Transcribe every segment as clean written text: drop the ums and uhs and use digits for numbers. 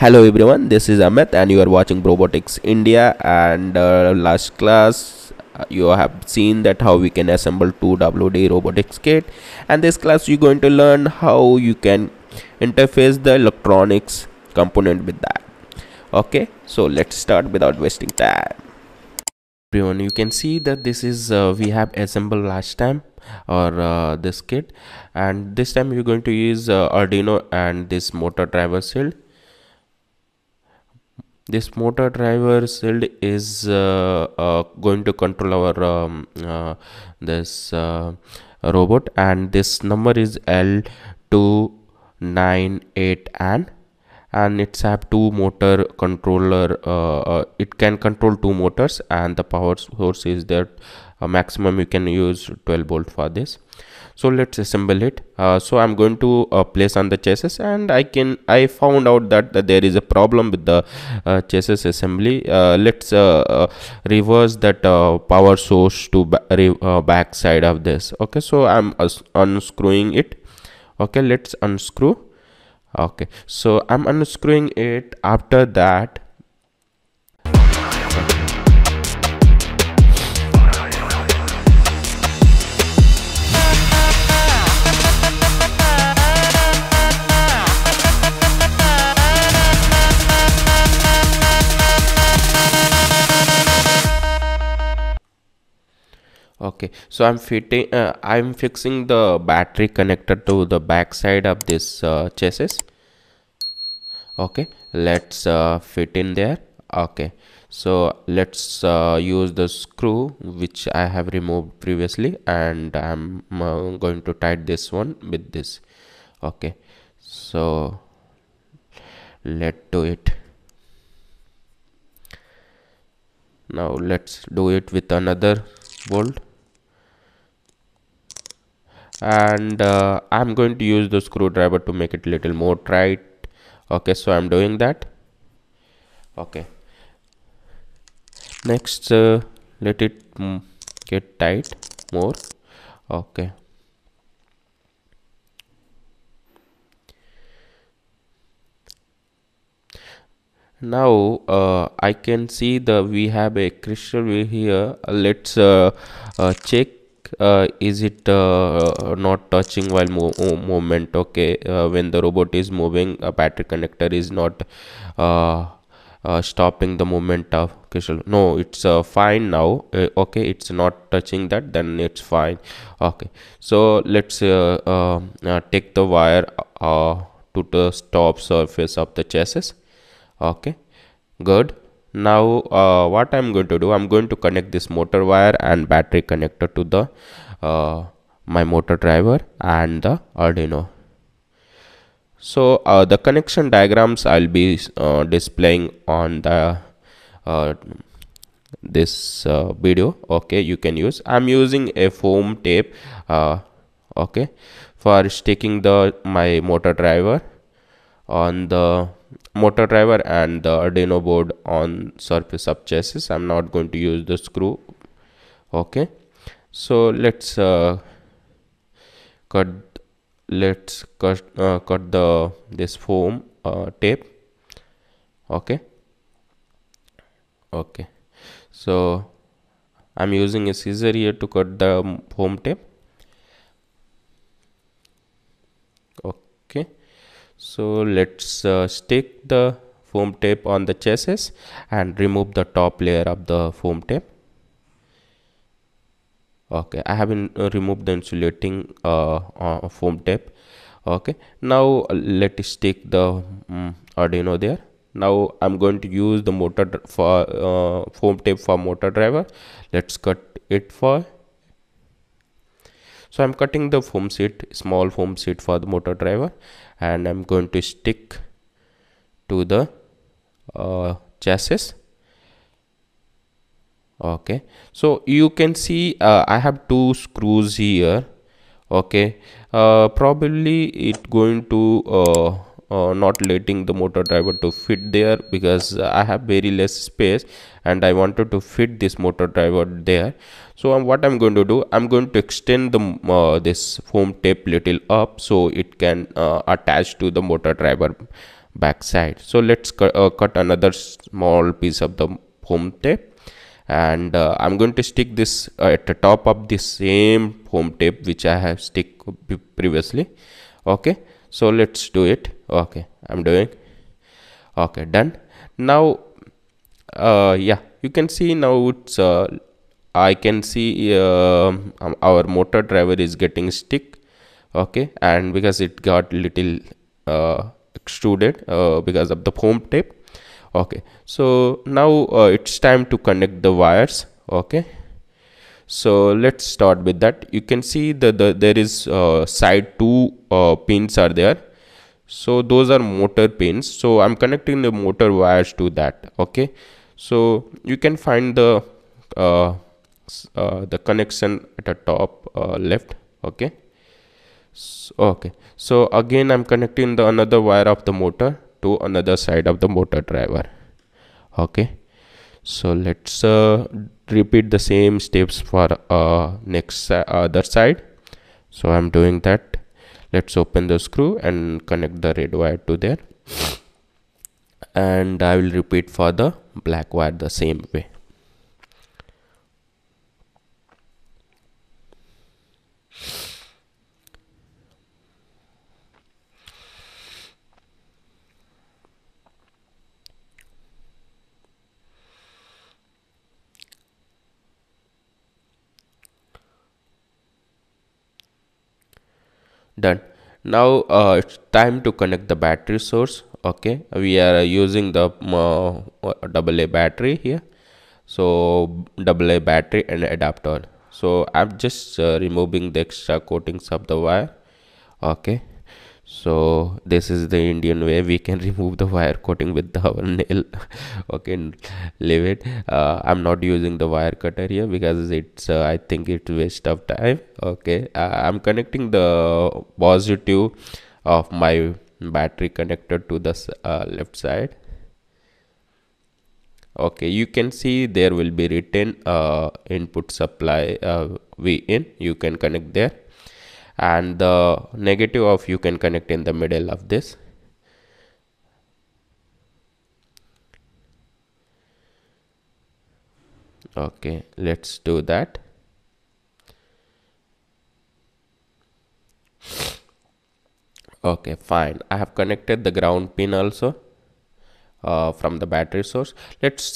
Hello everyone, this is Amit and you are watching Robotix India. And last class you have seen that how we can assemble two WD robotics kit, and this class you're going to learn how you can interface the electronics component with that. Okay, so let's start without wasting time. Everyone, you can see that this is we have assembled last time or this kit, and this time you're going to use Arduino and this motor driver shield. This motor driver shield is going to control our this robot, and this number is L298N, and it's have two motor controller. It can control two motors, and the power source is there. Maximum you can use 12 volt for this. So let's assemble it. So I'm going to place on the chassis, and I found out that there is a problem with the chassis assembly. Let's reverse that power source to back side of this. Okay, so I'm unscrewing it. Okay, let's unscrew. Okay, so I'm unscrewing it. After that, okay, so I'm fixing the battery connector to the back side of this chassis. Okay, let's fit in there. Okay, so let's use the screw which I have removed previously, and I'm going to tie this one with this. Okay, so let's do it. Now let's do it with another bolt. And I'm going to use the screwdriver to make it little more tight. Okay, so I'm doing that. Okay, next let it get tight more. Okay, now I can see that we have a crystal here. Let's check is it not touching while movement. Okay, when the robot is moving, a battery connector is not stopping the movement of crystal. No, it's fine now. Okay, it's not touching that, then it's fine. Okay, so let's take the wire to the top surface of the chassis. Okay, good. Now what I'm going to do, I'm going to connect this motor wire and battery connector to the my motor driver and the Arduino. So the connection diagrams I'll be displaying on the this video. Okay, you can use, I'm using a foam tape okay, for sticking my motor driver on the motor driver and the Arduino board on surface of chassis. I'm not going to use the screw. Okay, so let's cut this foam tape. Okay, okay, so I'm using a scissor here to cut the foam tape. Okay, so let's stick the foam tape on the chassis and remove the top layer of the foam tape. Okay, I haven't removed the insulating foam tape. Okay, now let's stick the Arduino there. Now I'm going to use the motor for foam tape for motor driver. Let's cut it for. So I'm cutting the foam sheet, small foam sheet for the motor driver, and I'm going to stick to the chassis. Okay, so you can see I have two screws here. Okay, probably it's going to not letting the motor driver to fit there because I have very less space and I wanted to fit this motor driver there. So what I'm going to do, I'm going to extend the this foam tape little up so it can attach to the motor driver back side. So let's cut another small piece of the foam tape, and I'm going to stick this at the top of the same foam tape which I have stick previously. Okay, so let's do it. Okay, I'm doing. Okay, done. Now yeah, you can see now it's I can see our motor driver is getting stuck. Okay, and because it got little extruded because of the foam tape. Okay, so now it's time to connect the wires. Okay, so let's start with that. You can see that there is side two pins are there, so those are motor pins. So I'm connecting the motor wires to that. Okay, so you can find the connection at the top left. Okay, so, okay, so again I'm connecting the another wire of the motor to another side of the motor driver. Okay, so let's repeat the same steps for next other side. So I'm doing that. Let's open the screw and connect the red wire to there, and I will repeat for the black wire the same way. Done. Now it's time to connect the battery source. Okay, we are using the AA battery here, so AA battery and adapter. So I'm just removing the extra coatings of the wire. Okay, so this is the Indian way we can remove the wire coating with our nail. Okay, leave it. I'm not using the wire cutter here because it's I think it's waste of time. Okay, I'm connecting the positive of my battery connector to the left side. Okay, you can see there will be written input supply VIN. You can connect there, and the negative of you can connect in the middle of this. Okay, let's do that. Okay, fine. I have connected the ground pin also from the battery source. Let's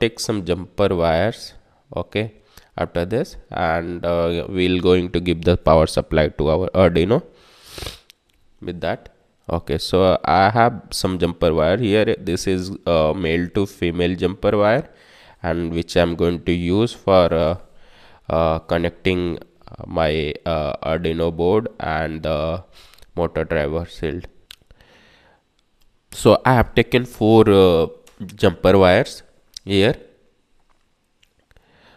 take some jumper wires. Okay, after this, and we'll going to give the power supply to our Arduino with that. Okay, so I have some jumper wire here. This is male to female jumper wire, and which I'm going to use for connecting my Arduino board and the motor driver shield. So I have taken 4 jumper wires here.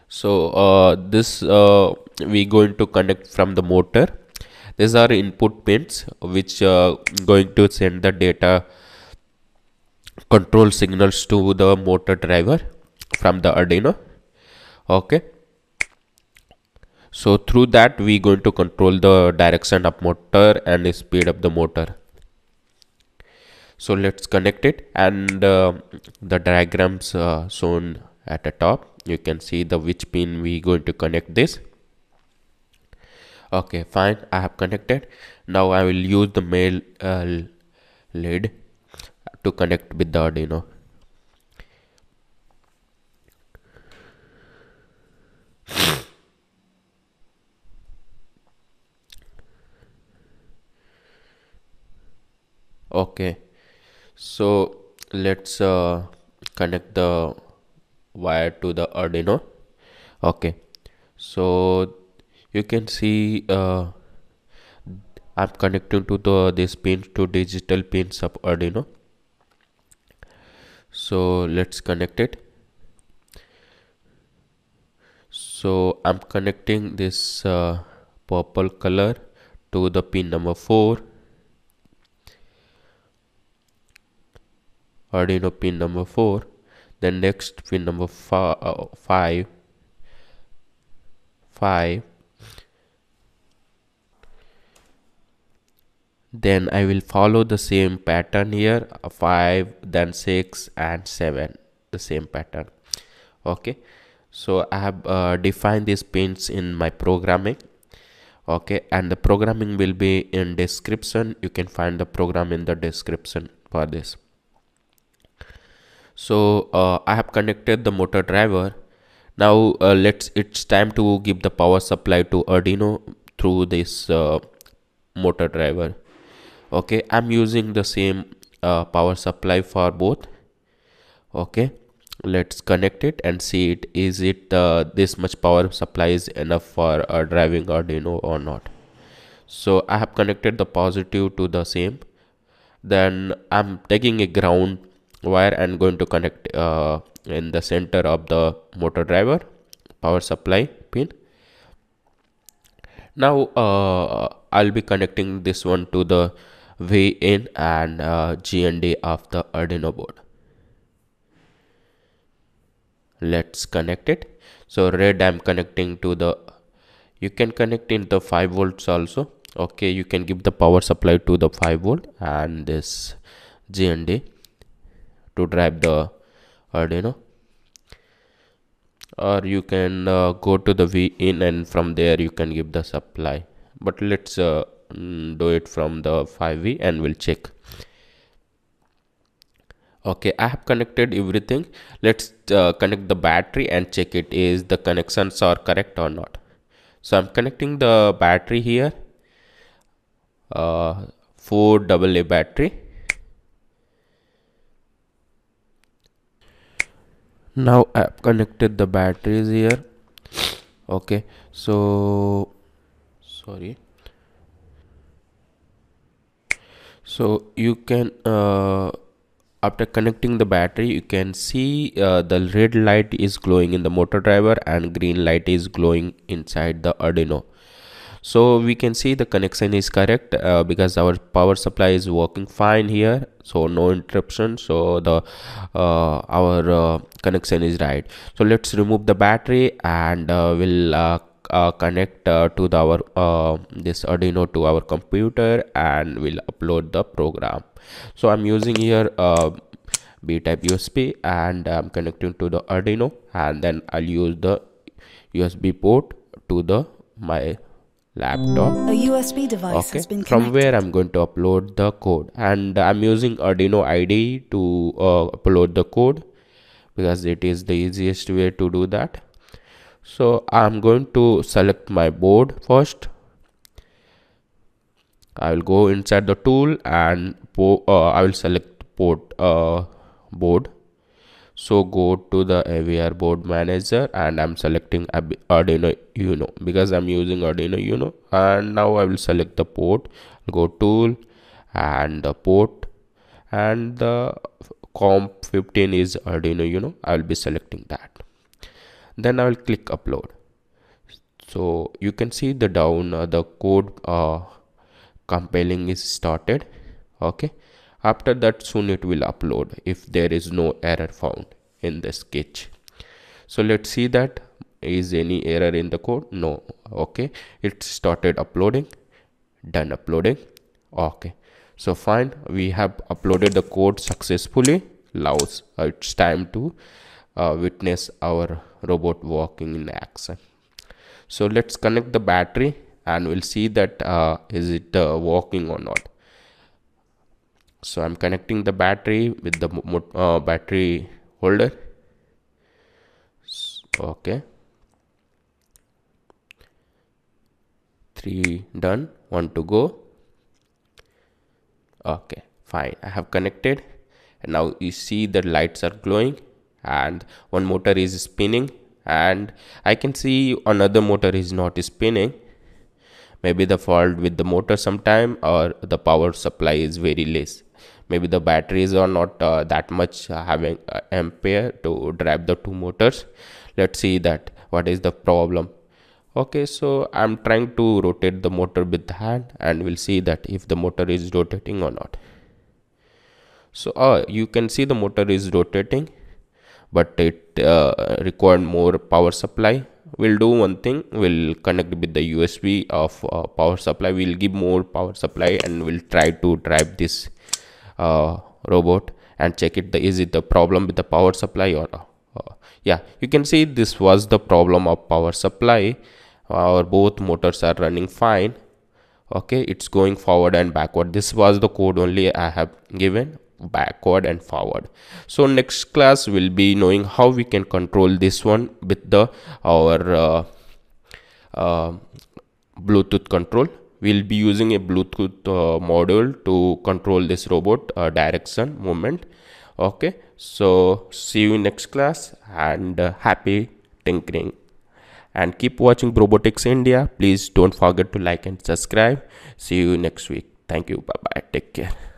So this we going to connect from the motor. These are input pins which going to send the data control signals to the motor driver from the Arduino. Okay, so through that we going to control the direction of motor and the speed of the motor. So let's connect it, and the diagrams shown at the top. You can see the which pin we going to connect this. Okay, fine. I have connected. Now I will use the male lead to connect with the Arduino. Okay, so let's connect the wire to the Arduino. Okay, so you can see I'm connecting to this pin to digital pins of Arduino. So let's connect it. So I'm connecting this purple color to the pin number 4, Arduino pin number 4. Then next pin number 5, Then I will follow the same pattern here, 5, then 6 and 7, the same pattern. Okay, so I have defined these pins in my programming. Okay, and the programming will be in description. You can find the program in the description for this. So I have connected the motor driver. Now it's time to give the power supply to Arduino through this motor driver. Okay, I'm using the same power supply for both. Okay, let's connect it and see it. Is it this much power supply is enough for driving Arduino or not? So I have connected the positive to the same. Then I'm taking a ground wire and going to connect in the center of the motor driver power supply pin. Now I'll be connecting this one to the V in and GND of the Arduino board. Let's connect it. So red I'm connecting to the, you can connect in the 5 volts also. Okay, you can give the power supply to the 5 volt and this GND to drive the Arduino. Or you can go to the V in and from there you can give the supply. But let's do it from the 5V and we'll check. Okay, I have connected everything. Let's connect the battery and check it is the connections are correct or not. So I'm connecting the battery here, 4AA battery. Now I have connected the batteries here. Okay, so so you can after connecting the battery you can see the red light is glowing in the motor driver and green light is glowing inside the Arduino. So we can see the connection is correct because our power supply is working fine here, so no interruption. So the our connection is right. So let's remove the battery and we'll connect to the this Arduino to our computer and we'll upload the program. So I'm using here B-type USB and I'm connecting to the Arduino, and then I'll use the USB port to the my laptop. A USB device has been connected. From where I'm going to upload the code, and I'm using Arduino IDE to upload the code because it is the easiest way to do that. So I'm going to select my board first. I will go inside the tool and I will select port board. So go to the AVR board manager and I'm selecting Arduino Uno because I'm using Arduino Uno. And now I will select the port, go tool and the port, and the comp 15 is Arduino Uno. I will be selecting that. Then I will click upload. So you can see the down the code compiling is started. Okay, after that soon it will upload if there is no error found in the sketch. So let's see that is any error in the code. No. Okay, it started uploading. Done uploading. Okay, so fine, we have uploaded the code successfully. Now it's time to witness our robot walking in action. So let's connect the battery and we'll see that is it walking or not. So I'm connecting the battery with the battery holder. Okay, 3 done, 1 to go. Okay, fine, I have connected and now you see the lights are glowing and one motor is spinning, and I can see another motor is not spinning. Maybe the fault with the motor sometime, or the power supply is very less. Maybe the batteries are not that much having ampere to drive the two motors. Let's see that what is the problem. Okay, so I'm trying to rotate the motor with the hand and we'll see that if the motor is rotating or not. So you can see the motor is rotating, but it required more power supply we'll do one thing, we'll connect with the USB of power supply. We'll give more power supply and we'll try to drive this robot and check it, is it the problem with the power supply or yeah, you can see this was the problem of power supply. Our both motors are running fine. Okay, it's going forward and backward. This was the code only I have given, backward and forward. So next class will be knowing how we can control this one with the our Bluetooth control. We'll be using a Bluetooth module to control this robot direction, movement. Okay, so see you next class and happy tinkering. And keep watching Robotix India. Please don't forget to like and subscribe. See you next week. Thank you. Bye bye. Take care.